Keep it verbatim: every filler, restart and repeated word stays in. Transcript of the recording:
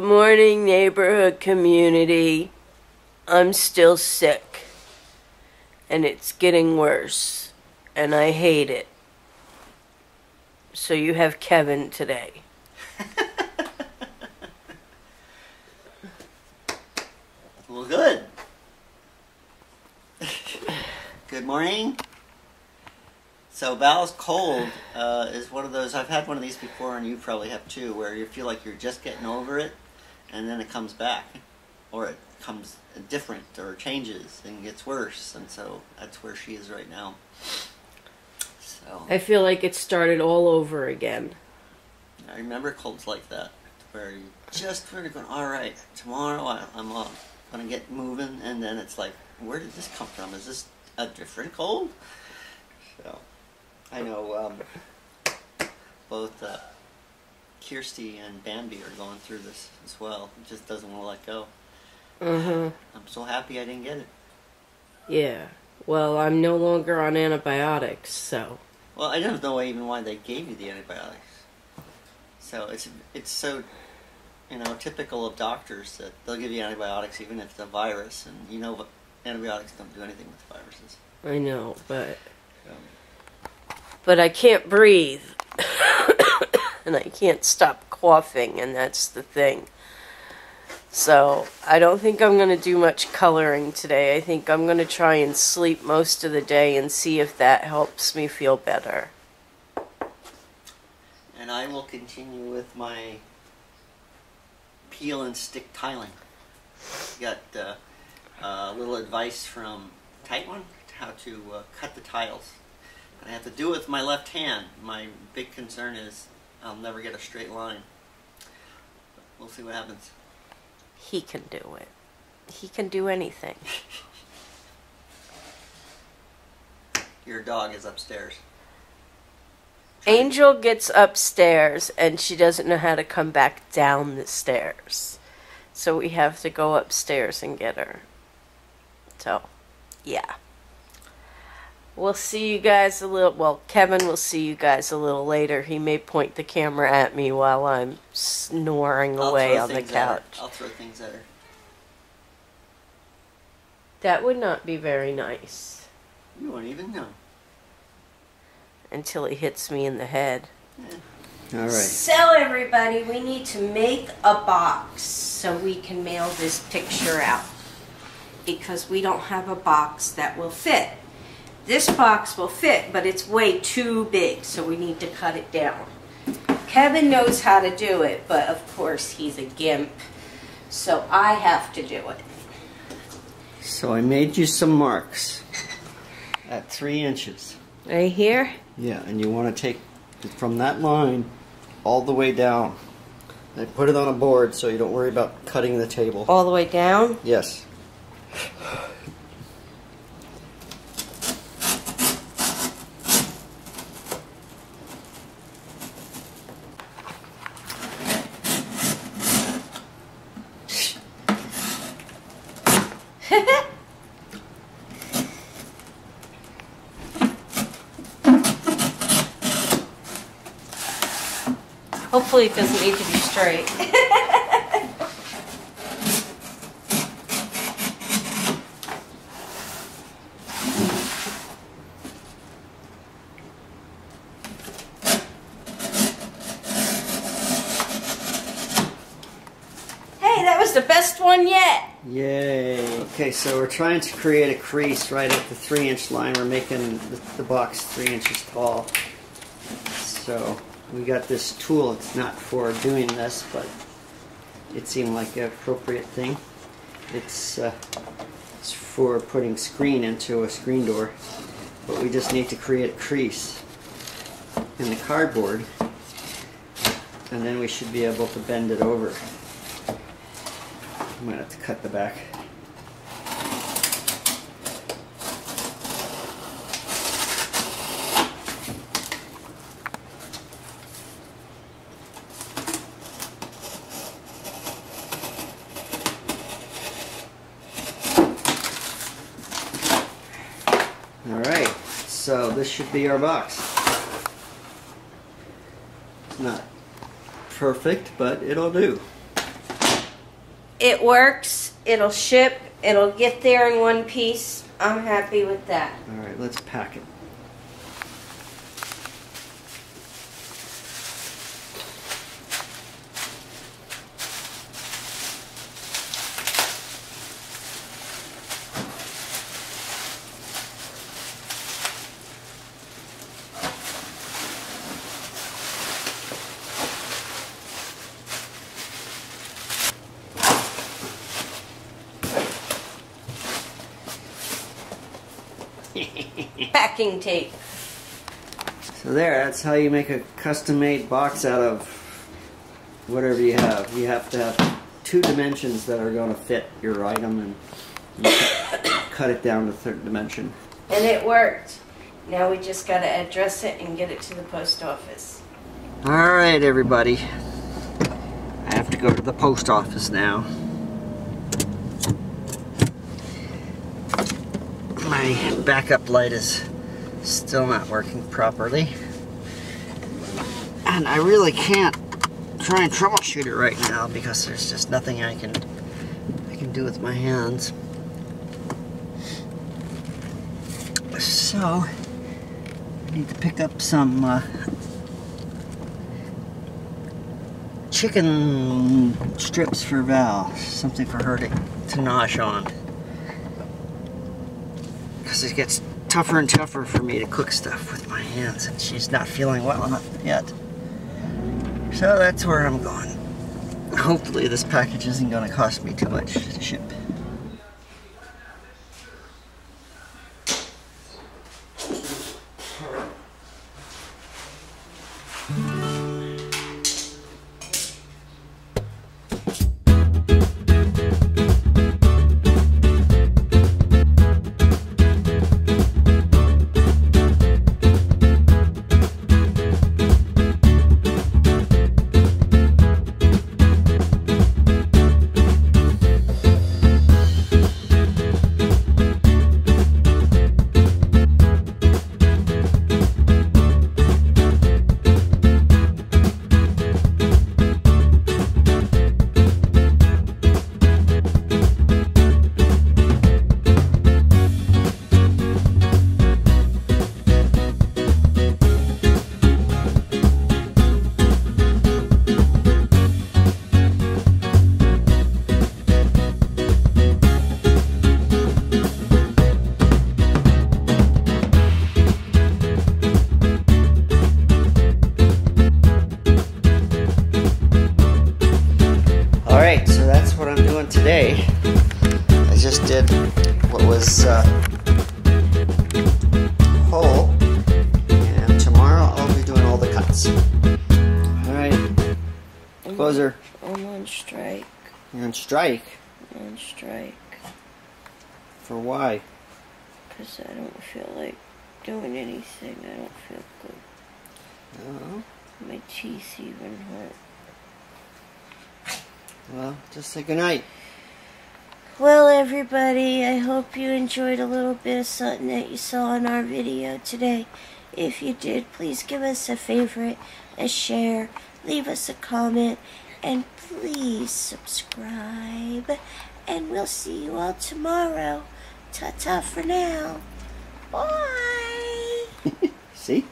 Good morning, neighborhood community. I'm still sick, and it's getting worse, and I hate it. So you have Kevin today. Well, good. Good morning. So Val's cold uh, is one of those, I've had one of these before and you probably have too, where you feel like you're just getting over it and then it comes back, or it comes different or changes and gets worse, and so that's where she is right now. So I feel like it started all over again. I remember colds like that, where you just were going, alright, tomorrow I, I'm off, I'm going to get moving, and then it's like, where did this come from? Is this a different cold? So I know um, both uh, Kirsty and Bambi are going through this as well. It just doesn't want to let go. Uh-huh. I'm so happy I didn't get it. Yeah. Well, I'm no longer on antibiotics, so. Well, I don't know even why they gave you the antibiotics. So it's it's so, you know, typical of doctors that they'll give you antibiotics even if it's a virus, and you know, antibiotics don't do anything with viruses. I know, but. Um, But I can't breathe, and I can't stop coughing, and that's the thing. So I don't think I'm going to do much coloring today. I think I'm going to try and sleep most of the day and see if that helps me feel better. And I will continue with my peel and stick tiling. Got uh, uh, a little advice from Tightone, how to uh, cut the tiles. I have to do it with my left hand. My big concern is I'll never get a straight line. We'll see what happens. He can do it. He can do anything. Your dog is upstairs. Angel gets upstairs and she doesn't know how to come back down the stairs. So we have to go upstairs and get her. So, yeah. We'll see you guys a little, well, Kevin will see you guys a little later. He may point the camera at me while I'm snoring I'll away on the couch. I'll throw things at her. That would not be very nice. You won't even know. Until he hits me in the head. Yeah. All right. So everybody, we need to make a box so we can mail this picture out. Because we don't have a box that will fit. This box will fit, but it's way too big, so we need to cut it down. Kevin knows how to do it, but of course he's a gimp, so I have to do it. So I made you some marks at three inches. Right here? Yeah, and you want to take it from that line all the way down. And put it on a board so you don't worry about cutting the table. All the way down? Yes. Hopefully it doesn't need to be straight. Hey, that was the best one yet. Yay. Okay, so we're trying to create a crease right at the three inch line. We're making the, the box three inches tall. So we got this tool. It's not for doing this, but it seemed like an appropriate thing. It's, uh, it's for putting screen into a screen door, but we just need to create a crease in the cardboard, and then we should be able to bend it over. I'm going to have to cut the back. So this should be our box. It's not perfect, but it'll do. It works. It'll ship. It'll get there in one piece. I'm happy with that. All right, let's pack it. Packing tape. So there, that's how you make a custom-made box out of whatever you have. You have to have two dimensions that are going to fit your item, and you cut it down to third dimension. And it worked. Now we just got to address it and get it to the post office. Alright everybody, I have to go to the post office now. My backup light is still not working properly, and I really can't try and troubleshoot it right now because there's just nothing I can I can do with my hands. So I need to pick up some uh, chicken strips for Val, something for her to, to nosh on. It gets tougher and tougher for me to cook stuff with my hands, and she's not feeling well enough yet. So that's where I'm going. Hopefully this package isn't going to cost me too much to ship. Today, I just did what was uh, whole, and tomorrow I'll be doing all the cuts. Alright, closer. I'm on strike. You're on strike? I'm on strike. For why? Because I don't feel like doing anything. I don't feel good. No? My teeth even hurt. Well, just say goodnight. Well, everybody, I hope you enjoyed a little bit of something that you saw in our video today. If you did, please give us a favorite, a share, leave us a comment, and please subscribe. And we'll see you all tomorrow. Ta-ta for now. Bye! See?